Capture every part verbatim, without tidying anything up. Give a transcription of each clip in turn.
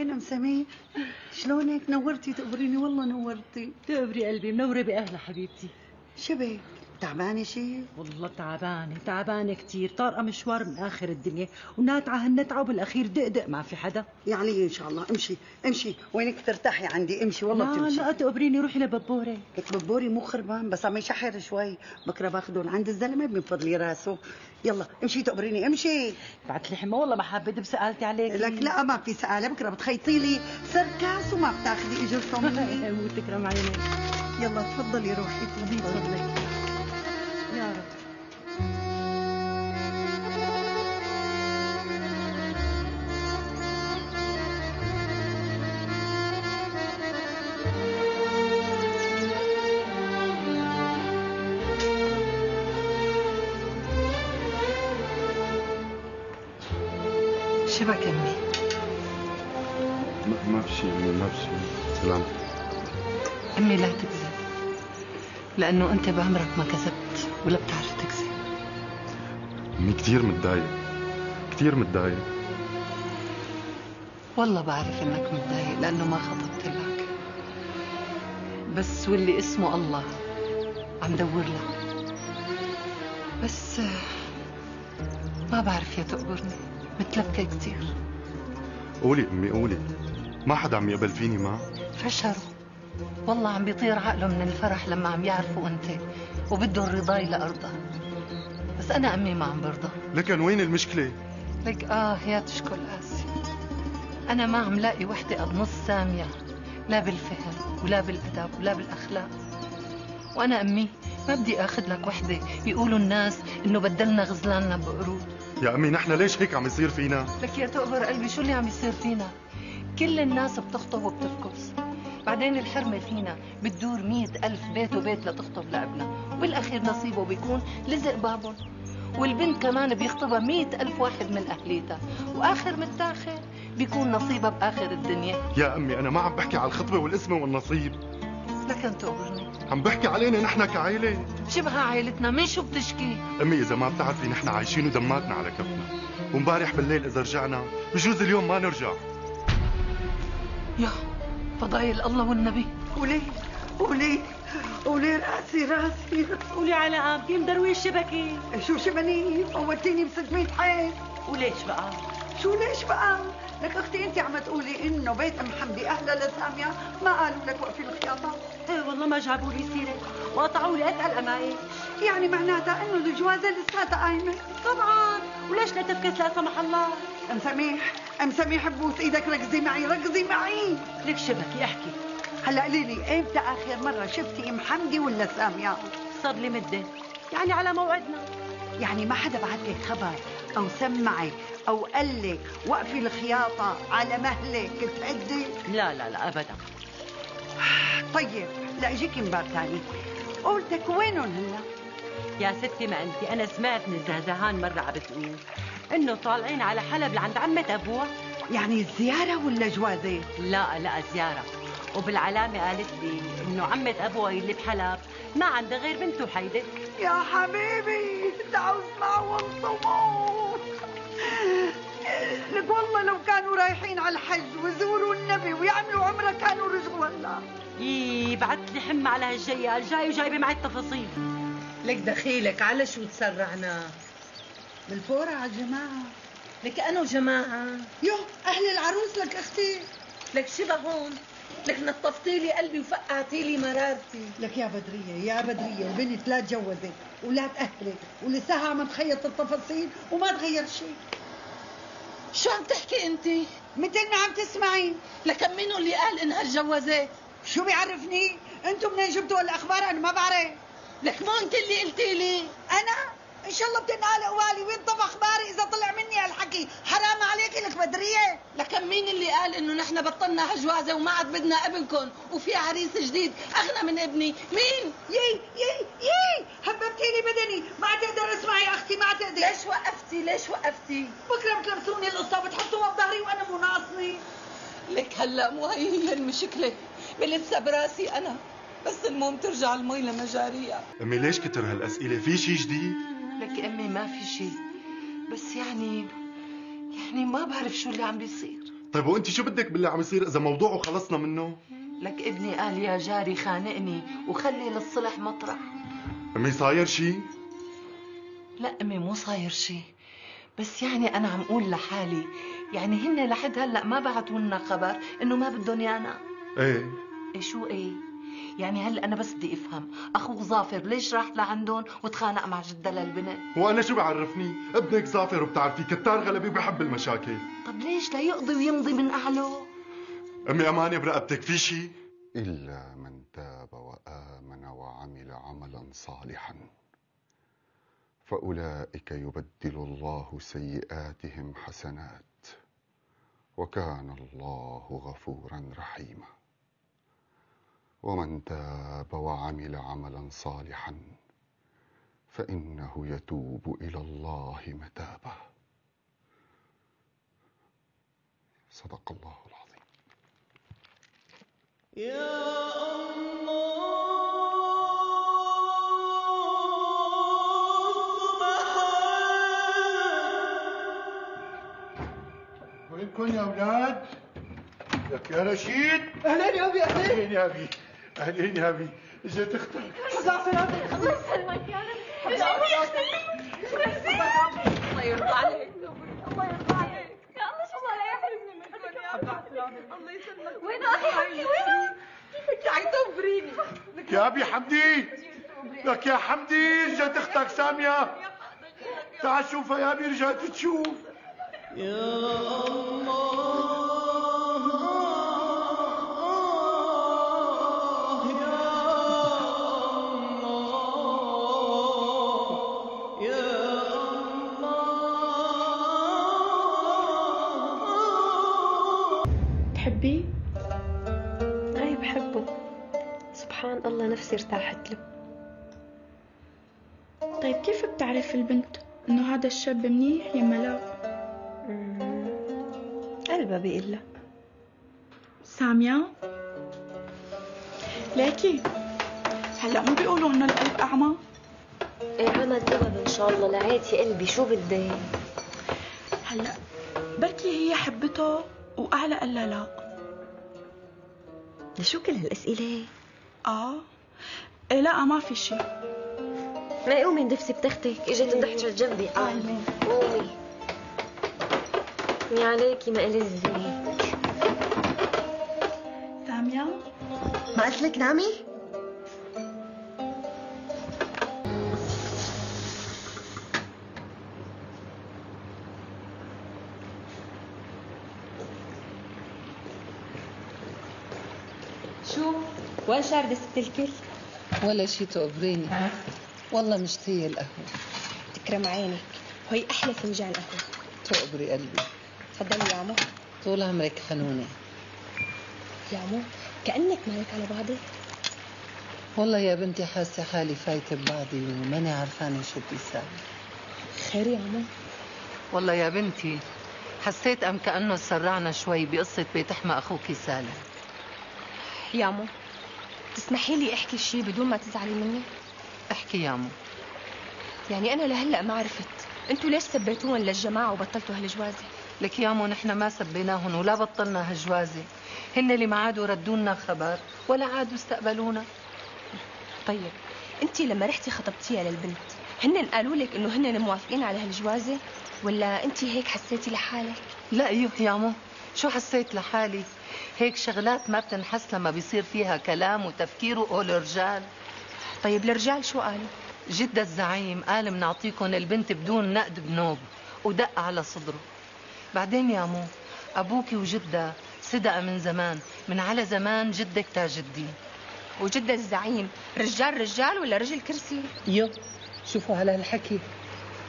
علينا مسامية، شلونك؟ نورتي، تقبريني والله نورتي. تقبري قلبي، منورة بأهلا حبيبتي. شبك؟ تعبانة شي؟ والله تعبانة، تعبانة كثير، طارقة مشوار من آخر الدنيا، وناتعة هالنتعة وبالأخير دق دق ما في حدا. يعني إن شاء الله، امشي امشي، وينك ترتاحي عندي، امشي والله بتمشي. لا لا تقبريني، روحي لببوري. لك ببوري مو خربان، بس عم يشحر شوي، بكره باخذه لعند الزلمة بينفض لي راسه. يلا امشي تقبريني، امشي. بعت لي حما والله ما حبيت بسألتي عليك. لك لا ما في سألة، بكره بتخيطي لي سركاس وما بتاخذي اجرته مني. وتكرم عينك. يلا تفضلي روحي، تفضلي. يا رب. شبك أمي؟ ما في شيء أمي، ما في شيء. سلام أمي. لا تكذب، لأنه أنت بعمرك ما كذبت ولا بتعرف تكذب. أمي كثير متضايق، كثير متضايق. والله بعرف إنك متضايق لأنه ما خطبت لك، بس واللي اسمه الله عم دور لك. بس ما بعرف يا تقبرني، متلبكة كثير. قولي أمي قولي، ما حدا عم يقبل فيني. ما فشروا والله، عم بيطير عقله من الفرح لما عم يعرفوا انت، وبده الرضاي لارضه. بس انا امي ما عم برضى. لكن وين المشكله؟ لك اه يا تشكو القاسي، انا ما عم لاقي وحده قد نص ساميه، لا بالفهم ولا بالادب ولا بالاخلاق. وانا امي ما بدي اخذ لك وحده يقولوا الناس انه بدلنا غزلاننا بقرود. يا امي نحن ليش هيك عم يصير فينا؟ لك يا تقبر قلبي، شو اللي عم يصير فينا؟ كل الناس بتخطب وبتفكس، بعدين الحرمة فينا بتدور مئة ألف بيت وبيت لتخطب لابنها، وبالأخير نصيبه بيكون لزق بابهم. والبنت كمان بيخطبها مئة ألف واحد من أهليتها، وآخر من تاخر بيكون نصيبها بآخر الدنيا. يا أمي أنا ما عم بحكي على الخطبة والاسم والنصيب. لكن تقبرني، عم بحكي علينا نحن كعائلة. شبه عائلتنا، من شو بتشكي؟ أمي إذا ما بتعرفي نحن عايشين ودماتنا على كفنا، ومبارح بالليل إذا رجعنا بجوز اليوم ما نرجع. يا فضايل الله والنبي، قولي قولي قولي راسي راسي، قولي على قامتي مدروية الشبكة. شو شبني؟ فوتيني ب ستمئة حيط. وليش بقى؟ شو ليش بقى؟ لك اختي انت عم تقولي انه بيت ام حمدي اهلا لساميه، ما قالوا لك وقفي الخياطه؟ ايه والله ما جابوا لي سيره، وقطعوا لي اتقل امايل. يعني معناتها انه الجوازه لساتها قايمه؟ طبعا، وليش لا تفكس لا سمح الله؟ ام سميح، ام سميح ببوس ايدك، ركزي معي ركزي معي. لك شبكي احكي هلا، قولي لي امتى اخر مره شفتي ام حمدي ولا ساميه؟ صار لي مده، يعني على موعدنا. يعني ما حدا بعت لك خبر او سمعك او قال لك وقفي الخياطه على مهلك تعدي؟ لا لا لا ابدا. طيب لا اجيكي من باب ثاني، قولتك وينهم هن؟ يا ستي ما انت، انا سمعت من الزهزهان مره عم بتقول انه طالعين على حلب لعند عمة ابوها. يعني زياره ولا جوازه؟ لا لا زياره، وبالعلامه قالت لي انه عمة ابوها اللي بحلب ما عندها غير بنته حيده. يا حبيبي تعوا اسمعوا وانصموا، لك والله لو كانوا رايحين على الحج وزوروا النبي ويعملوا عمره كانوا رجعوا هلا. يي بعت لي حمى على هالجي، قال جاي وجايبه معي التفاصيل. لك دخيلك، على شو تسرعنا؟ بالفورة على الجماعة. لك أنا وجماعة؟ يوه أهل العروس. لك أختي، لك شبه هون، لك نطفتي لي قلبي وفقعتي لي مرارتي. لك يا بدرية يا بدرية، البنت لا تجوزت ولا تأهلت، ولساها عم تخيط التفاصيل وما تغير شيء. شو عم تحكي أنت؟ مثل ما عم تسمعي. لك مين اللي قال إنها تجوزت؟ شو بيعرفني؟ أنتم منين جبتوا الأخبار؟ أنا ما بعرف. لك مو أنت اللي قلتي لي. أنا؟ ان شاء الله بتنقال قوالي، وينطب اخباري اذا طلع مني هالحكي، حرام عليكي لك بدريه. لكن مين اللي قال انه نحن بطلنا هالجوازه وما عاد بدنا ابنكم وفي عريس جديد اغنى من ابني؟ مين؟ يي يي يي هببتي لي بدني، ما عاد اقدر اسمعي يا اختي، ما عاد اقدر. ليش وقفتي؟ ليش وقفتي؟ بكره بتلبسوني القصه وبتحطوها بظهري وانا مو ناقصني. لك هلا مو هي هي المشكله، بلبسها براسي انا، بس المهم ترجع المي لمجاريها. امي ليش كتر هالاسئله؟ في شيء جديد؟ لك امي ما في شيء، بس يعني يعني ما بعرف شو اللي عم بيصير. طيب وانت شو بدك باللي عم يصير اذا موضوعه خلصنا منه؟ لك ابني قال يا جاري خانقني وخلي للصلح مطرح. امي صاير شي؟ لا امي مو صاير شي، بس يعني انا عم اقول لحالي يعني هن لحد هلا ما بعثوا لنا خبر انه ما بدهم يانا. ايه ايه شو ايه؟ يعني هلا انا بس بدي افهم اخوك ظافر ليش راح لعندهم وتخانق مع جدة للبنت؟ وانا شو بعرفني؟ ابنك ظافر وبتعرفي كتار غلبي وبحب المشاكل. طب ليش ليقضي ويمضي من اعله؟ امي امانه برقبتك في شيء؟ الا من تاب وامن وعمل عملا صالحا فاولئك يبدل الله سيئاتهم حسنات وكان الله غفورا رحيما. ومن تاب وعمل عملا صالحا فإنه يتوب إلى الله متابه. صدق الله العظيم. يا الله وينكم يا أولاد؟ لك يا رشيد. أهلا يا أبي. أهلين يا أبي. أهلين يا أبي. إجت أختك. حفظها سلامتك. الله يسلمك يا رب. إجت أختك. الله يرضى عليك. الله يرضى عليك. يا الله شو الله لا يحرمني منك يا رب. الله يسلمك. وين أخي حمدي وين؟ كيفك يا عيطبريني. يا أبي حمدي. لك يا حمدي إجت أختك سامية. تعال شوفها يا أبي رجعت تشوف. يا الله يا الله يا الله. تحبيه؟ أي بحبه سبحان الله نفسي ارتاحت له. طيب كيف بتعرف البنت إنه هذا الشاب منيح يا ملاك؟ قلبها بيقول لك. سامية ليكي هلا مو بيقولوا انه القلب اعمى؟ ايه عمى سبب ان شاء الله. لعيت يا قلبي شو بدي هلا بركي هي حبته واعلى قال لها لا. لشو كل هالاسئله؟ اه إيه لا ما في شيء. ما قومي اندفسي بتختك اجت الضحكه جنبي. قومي قومي يا عليكي ما ألزي. سامية ما قلت لك نامي؟ شو؟ وين شاردة ست الكل؟ ولا شي تقبريني. والله مشتهية القهوة. تكرم عينك وهي أحلى فنجان قهوة. تقبري قلبي. تفضلي يا عمو. طول عمرك خلوني يا عمو. كأنك مالك على بعضك. والله يا بنتي حاسة حالي فايتة ببعضي وماني عرفانة شو بدي ساوي. خير يا عمو؟ والله يا بنتي حسيت أم كأنه سرعنا شوي بقصة بيت أحمى أخوكي سالم. يا عمو تسمحي لي أحكي شي بدون ما تزعلي مني؟ أحكي يا عمو. يعني أنا لهلأ ما عرفت أنتوا ليش سبيتوهم للجماعة وبطلتوا هالجوازة؟ لك يا عمو نحن ما سبيناهم ولا بطلنا هالجوازة. هن اللي ما عادوا ردوا لنا خبر ولا عادوا استقبلونا. طيب انت لما رحتي خطبتيها للبنت هن قالوا لك انه هن موافقين على هالجوازة ولا انت هيك حسيتي لحالك؟ لا ايوه يا عمو شو حسيت لحالي؟ هيك شغلات ما بتنحس لما بيصير فيها كلام وتفكير وقول رجال. طيب الرجال شو قالوا؟ جدة الزعيم قال بنعطيكم البنت بدون نقد بنوب ودق على صدره. بعدين يا عمو ابوكي وجده صدقه من زمان من على زمان جدك تاج الدين. وجده الزعيم رجال رجال ولا رجل كرسي؟ يو شوفوا على هالحكي.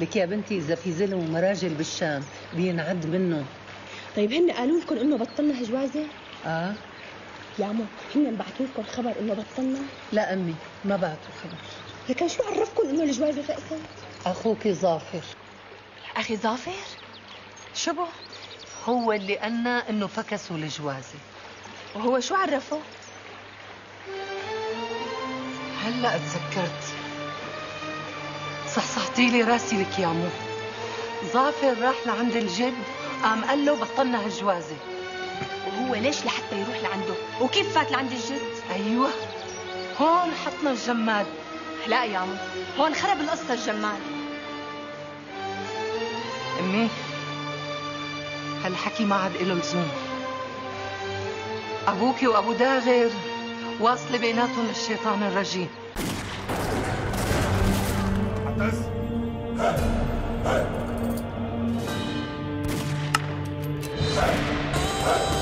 لك يا بنتي اذا في زلم ومراجل بالشام بينعد منه. طيب هن قالوا لكم انه بطلنا هجوازه؟ اه يا عمو هن بعثوا لكم خبر انه بطلنا؟ لا امي ما بعثوا خبر. لكن شو عرفكم انه الجوازه فقست؟ اخوك ظافر. اخي ظافر؟ شبه هو اللي قالنا انه فكسوا الجوازه. وهو شو عرفه؟ هلا اتذكرت. صحصحتي لي راسي لك يا عمو. ظافر راح لعند الجد قام قال له بطلنا هالجوازه هو ليش لحتى يروح لعنده؟ وكيف فات لعند الجد؟ ايوه هون حطنا الجماد. لا يا عم هون خرب القصه الجماد. امي هالحكي ما عاد له لزوم. ابوكي وابو داغر واصله بيناتهم الشيطان الرجيم. عباس هاي هاي هاي